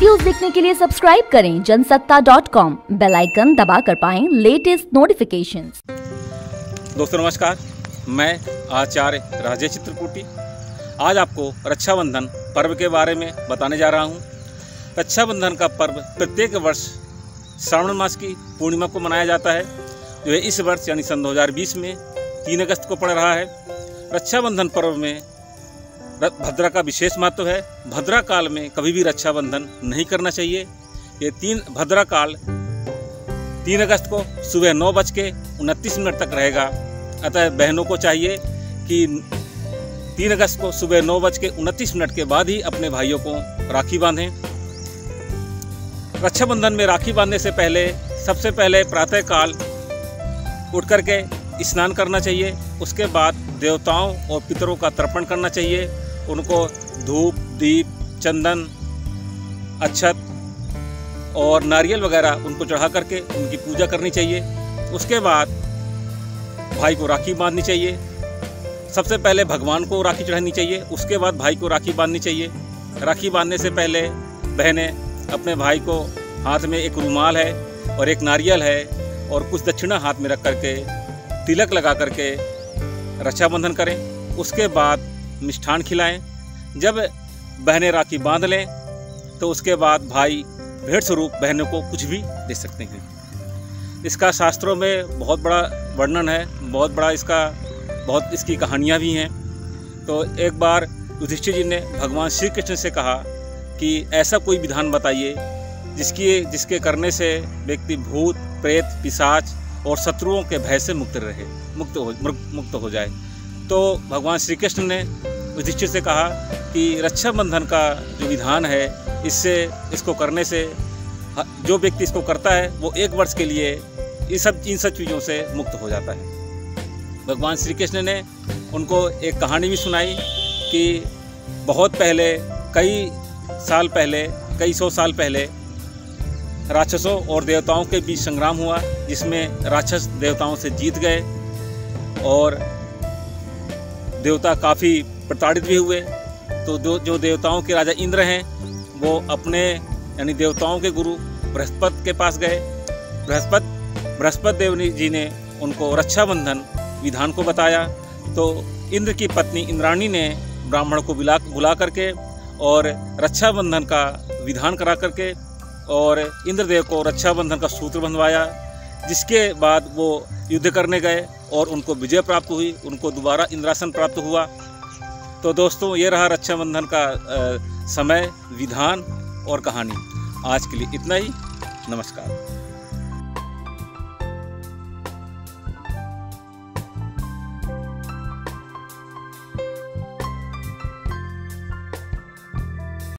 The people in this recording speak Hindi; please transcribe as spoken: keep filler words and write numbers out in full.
वीडियोस देखने के लिए सब्सक्राइब करें Jansatta dot com, bell icon दबा कर पाएं लेटेस्ट नोटिफिकेशंस। दोस्तों नमस्कार, मैं आचार्य राजेश चित्रकूटी। आज आपको रक्षाबंधन पर्व के बारे में बताने जा रहा हूँ। रक्षाबंधन का पर्व प्रत्येक वर्ष श्रावण मास की पूर्णिमा को मनाया जाता है, जो इस वर्ष यानी सन दो हज़ार बीस में तीन अगस्त को पड़ रहा है। रक्षाबंधन पर्व में भद्रा का विशेष महत्व है। भद्रा काल में कभी भी रक्षाबंधन नहीं करना चाहिए। ये तीन भद्रा काल तीन अगस्त को सुबह नौ बज के उनतीस मिनट तक रहेगा। अतः बहनों को चाहिए कि तीन अगस्त को सुबह नौ बज के उनतीस मिनट के बाद ही अपने भाइयों को राखी बांधें। रक्षाबंधन में राखी बांधने से पहले सबसे पहले प्रातः काल उठ करके स्नान करना चाहिए। उसके बाद देवताओं और पितरों का तर्पण करना चाहिए। उनको धूप, दीप, चंदन, अक्षत और नारियल वगैरह उनको चढ़ा करके उनकी पूजा करनी चाहिए। उसके बाद भाई को राखी बांधनी चाहिए। सबसे पहले भगवान को राखी चढ़ानी चाहिए, उसके बाद भाई को राखी बांधनी चाहिए। राखी बांधने से पहले बहनें अपने भाई को हाथ में एक रुमाल है और एक नारियल है और कुछ दक्षिणा हाथ में रख करके तिलक लगा करके रक्षाबंधन करें। उसके बाद मिष्ठान खिलाएं। जब बहनें राखी बांध लें तो उसके बाद भाई भेंट स्वरूप बहनों को कुछ भी दे सकते हैं। इसका शास्त्रों में बहुत बड़ा वर्णन है, बहुत बड़ा इसका बहुत इसकी कहानियाँ भी हैं। तो एक बार युधिष्ठिर जी ने भगवान श्री कृष्ण से कहा कि ऐसा कोई विधान बताइए जिसकी जिसके करने से व्यक्ति भूत, प्रेत, पिशाच और शत्रुओं के भय से मुक्त रहे मुक्त हो मुक्त हो जाए। तो भगवान श्री कृष्ण ने युधिष्ठिर से कहा कि रक्षाबंधन का जो विधान है, इससे इसको करने से जो व्यक्ति इसको करता है वो एक वर्ष के लिए इस सब इन सब चीज़ों से मुक्त हो जाता है। भगवान श्री कृष्ण ने उनको एक कहानी भी सुनाई कि बहुत पहले, कई साल पहले, कई सौ साल पहले राक्षसों और देवताओं के बीच संग्राम हुआ, जिसमें राक्षस देवताओं से जीत गए और देवता काफ़ी प्रताड़ित भी हुए। तो जो देवताओं के राजा इंद्र हैं वो अपने यानी देवताओं के गुरु बृहस्पति के पास गए। बृहस्पति बृहस्पति देव जी ने उनको रक्षाबंधन विधान को बताया। तो इंद्र की पत्नी इंद्राणी ने ब्राह्मण को बुला बुला करके और रक्षाबंधन का विधान करा करके और इंद्रदेव को रक्षाबंधन का सूत्र बंधवाया, जिसके बाद वो युद्ध करने गए और उनको विजय प्राप्त हुई, उनको दोबारा इंद्रासन प्राप्त हुआ। तो दोस्तों ये रहा रक्षाबंधन का आ, समय, विधान और कहानी। आज के लिए इतना ही, नमस्कार।